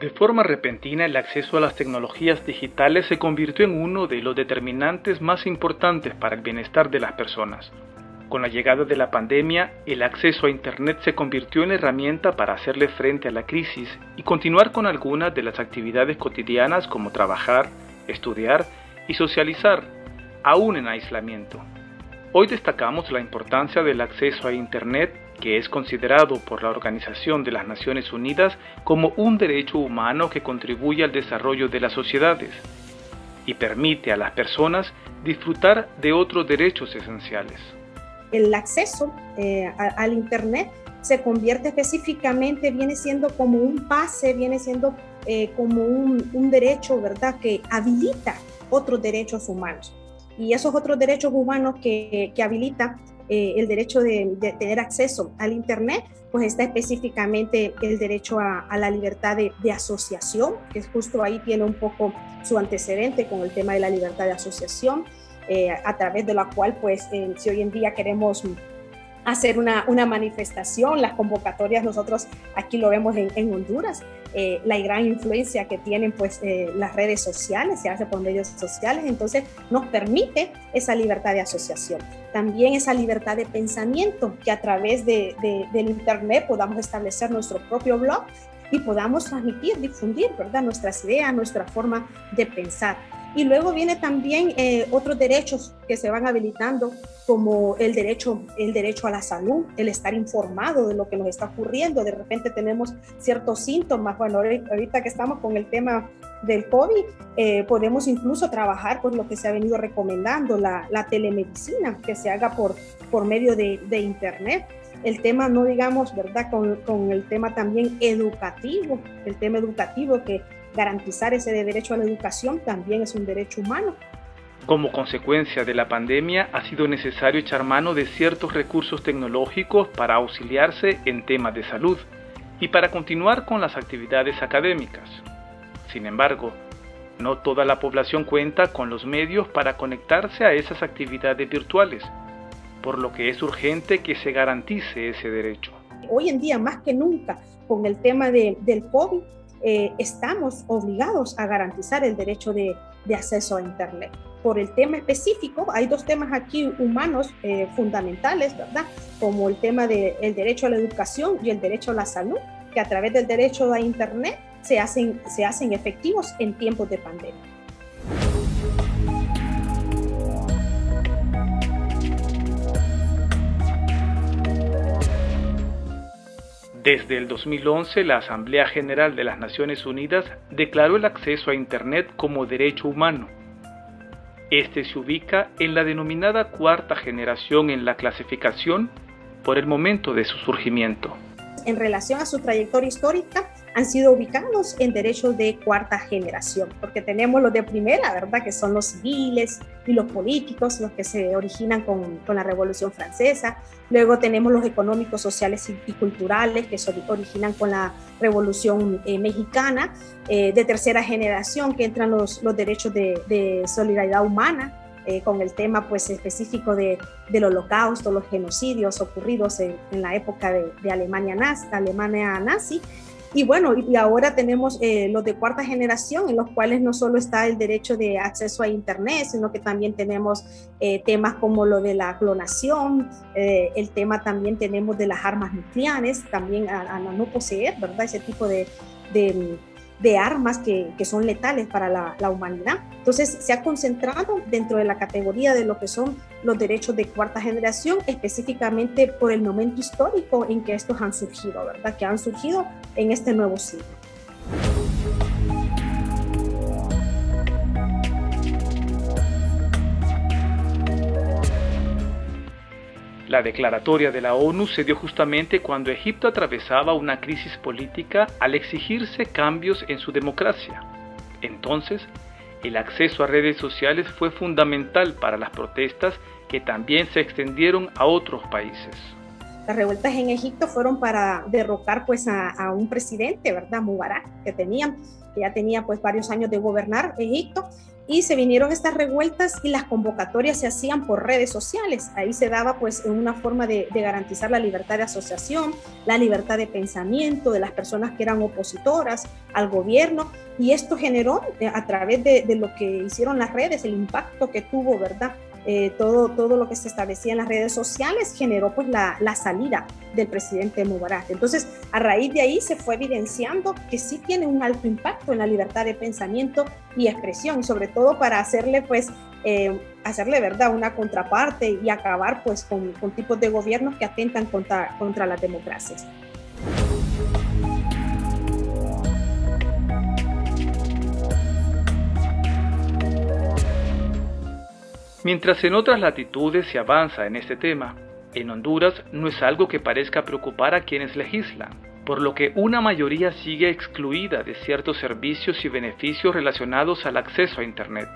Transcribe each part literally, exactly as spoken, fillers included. De forma repentina, el acceso a las tecnologías digitales se convirtió en uno de los determinantes más importantes para el bienestar de las personas. Con la llegada de la pandemia, el acceso a Internet se convirtió en herramienta para hacerle frente a la crisis y continuar con algunas de las actividades cotidianas como trabajar, estudiar y socializar, aún en aislamiento. Hoy destacamos la importancia del acceso a Internet, que es considerado por la Organización de las Naciones Unidas como un derecho humano que contribuye al desarrollo de las sociedades y permite a las personas disfrutar de otros derechos esenciales. El acceso eh, a, al Internet se convierte específicamente, viene siendo como un pase, viene siendo eh, como un, un derecho, ¿verdad?, que habilita otros derechos humanos. Y esos otros derechos humanos que, que habilita eh, el derecho de, de tener acceso al Internet, pues está específicamente el derecho a, a la libertad de, de asociación, que justo ahí tiene un poco su antecedente con el tema de la libertad de asociación, eh, a través de la cual, pues, eh, si hoy en día queremos hacer una, una manifestación, las convocatorias, nosotros aquí lo vemos en, en Honduras, eh, la gran influencia que tienen, pues, eh, las redes sociales, se hace por medios sociales, entonces nos permite esa libertad de asociación. También esa libertad de pensamiento, que a través de, de, del Internet podamos establecer nuestro propio blog y podamos transmitir, difundir, ¿verdad?, nuestras ideas, nuestra forma de pensar. Y luego viene también eh, otros derechos que se van habilitando, como el derecho, el derecho a la salud, el estar informado de lo que nos está ocurriendo. De repente tenemos ciertos síntomas. Bueno, ahorita que estamos con el tema del COVID, eh, podemos incluso trabajar con lo que se ha venido recomendando, la, la telemedicina, que se haga por, por medio de, de Internet. El tema, no digamos, ¿verdad?, con, con el tema también educativo, el tema educativo que garantizar ese derecho a la educación también es un derecho humano. Como consecuencia de la pandemia, ha sido necesario echar mano de ciertos recursos tecnológicos para auxiliarse en temas de salud y para continuar con las actividades académicas. Sin embargo, no toda la población cuenta con los medios para conectarse a esas actividades virtuales, por lo que es urgente que se garantice ese derecho. Hoy en día, más que nunca, con el tema de, del COVID, Eh, estamos obligados a garantizar el derecho de, de acceso a Internet. Por el tema específico, hay dos temas aquí humanos eh, fundamentales, ¿verdad?, como el tema del derecho a la educación y el derecho a la salud, que a través del derecho a Internet se hacen, se hacen efectivos en tiempos de pandemia. Desde el dos mil once, la Asamblea General de las Naciones Unidas declaró el acceso a Internet como derecho humano. Este se ubica en la denominada cuarta generación en la clasificación por el momento de su surgimiento. En relación a su trayectoria histórica, han sido ubicados en derechos de cuarta generación, porque tenemos los de primera, ¿verdad?, que son los civiles y los políticos, los que se originan con, con la Revolución Francesa. Luego tenemos los económicos, sociales y, y culturales, que se originan con la Revolución eh, Mexicana. Eh, de tercera generación, que entran los, los derechos de, de solidaridad humana, Eh, con el tema, pues, específico de, del Holocausto, los genocidios ocurridos en, en la época de, de Alemania nazi, Alemania nazi. Y bueno, y ahora tenemos eh, los de cuarta generación, en los cuales no solo está el derecho de acceso a Internet, sino que también tenemos eh, temas como lo de la clonación, eh, el tema también tenemos de las armas nucleares, también a, a no poseer, ¿verdad?, ese tipo de... de de armas que, que son letales para la, la humanidad. Entonces, se ha concentrado dentro de la categoría de lo que son los derechos de cuarta generación, específicamente por el momento histórico en que estos han surgido, ¿verdad?, que han surgido en este nuevo siglo. La declaratoria de la ONU se dio justamente cuando Egipto atravesaba una crisis política al exigirse cambios en su democracia. Entonces, el acceso a redes sociales fue fundamental para las protestas, que también se extendieron a otros países. Las revueltas en Egipto fueron para derrocar, pues, a, a un presidente, ¿verdad?, Mubarak, que tenía, que ya tenía, pues, varios años de gobernar Egipto. y se vinieron estas revueltas y las convocatorias se hacían por redes sociales. Ahí se daba pues una forma de, de garantizar la libertad de asociación, la libertad de pensamiento de las personas que eran opositoras al gobierno, y esto generó a través de, de lo que hicieron las redes, el impacto que tuvo, ¿verdad? Eh, todo, todo lo que se establecía en las redes sociales generó pues la, la salida del presidente Mubarak. Entonces, a raíz de ahí se fue evidenciando que sí tiene un alto impacto en la libertad de pensamiento y expresión, y sobre todo para hacerle pues eh, hacerle verdad una contraparte y acabar pues con, con tipos de gobiernos que atentan contra, contra las democracias. Mientras en otras latitudes se avanza en este tema, en Honduras no es algo que parezca preocupar a quienes legislan, por lo que una mayoría sigue excluida de ciertos servicios y beneficios relacionados al acceso a Internet.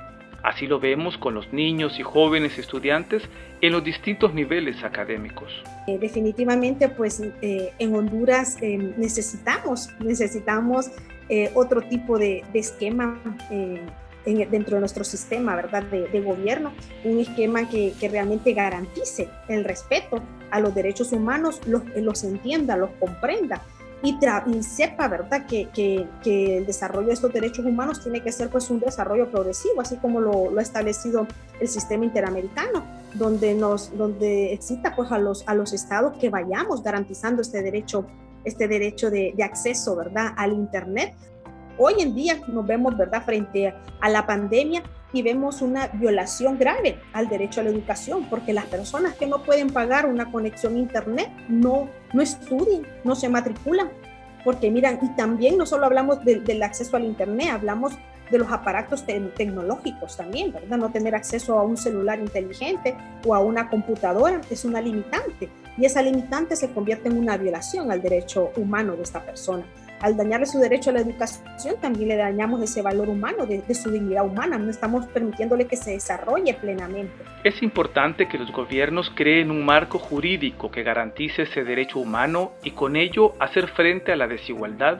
Así lo vemos con los niños y jóvenes estudiantes en los distintos niveles académicos. Eh, definitivamente, pues eh, en Honduras eh, necesitamos, necesitamos eh, otro tipo de, de esquema eh, dentro de nuestro sistema, ¿verdad?, de, de gobierno, un esquema que, que realmente garantice el respeto a los derechos humanos, los, los entienda, los comprenda y, tra y sepa, ¿verdad?, que, que, que el desarrollo de estos derechos humanos tiene que ser pues un desarrollo progresivo, así como lo, lo ha establecido el sistema interamericano, donde, nos, donde excita pues a los, a los estados que vayamos garantizando este derecho, este derecho de, de acceso, ¿verdad?, al Internet. Hoy en día nos vemos, ¿verdad?, frente a la pandemia y vemos una violación grave al derecho a la educación, porque las personas que no pueden pagar una conexión a Internet no, no estudian, no se matriculan, porque miran, y también no solo hablamos de, del acceso al Internet, hablamos de los aparatos te tecnológicos también, ¿verdad? No tener acceso a un celular inteligente o a una computadora es una limitante, y esa limitante se convierte en una violación al derecho humano de esta persona. Al dañarle su derecho a la educación, también le dañamos ese valor humano, de, de su dignidad humana. No estamos permitiéndole que se desarrolle plenamente. Es importante que los gobiernos creen un marco jurídico que garantice ese derecho humano y con ello hacer frente a la desigualdad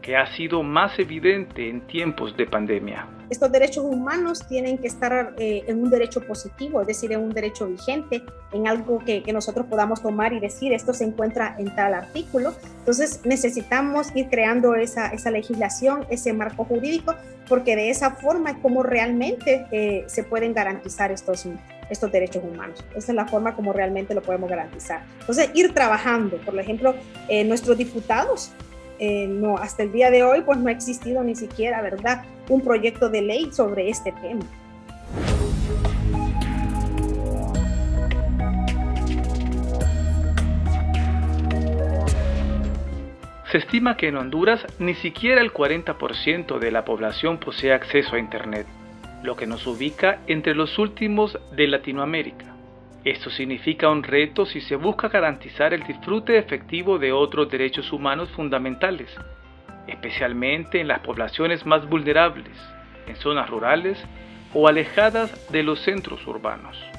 que ha sido más evidente en tiempos de pandemia. Estos derechos humanos tienen que estar eh, en un derecho positivo, es decir, en un derecho vigente, en algo que, que nosotros podamos tomar y decir, esto se encuentra en tal artículo. Entonces necesitamos ir creando esa, esa legislación, ese marco jurídico, porque de esa forma es como realmente eh, se pueden garantizar estos, estos derechos humanos. Esa es la forma como realmente lo podemos garantizar. Entonces ir trabajando, por ejemplo, eh, nuestros diputados, Eh, no, hasta el día de hoy pues no ha existido ni siquiera, ¿verdad?, un proyecto de ley sobre este tema. Se estima que en Honduras ni siquiera el cuarenta por ciento de la población posee acceso a Internet, lo que nos ubica entre los últimos de Latinoamérica. Esto significa un reto si se busca garantizar el disfrute efectivo de otros derechos humanos fundamentales, especialmente en las poblaciones más vulnerables, en zonas rurales o alejadas de los centros urbanos.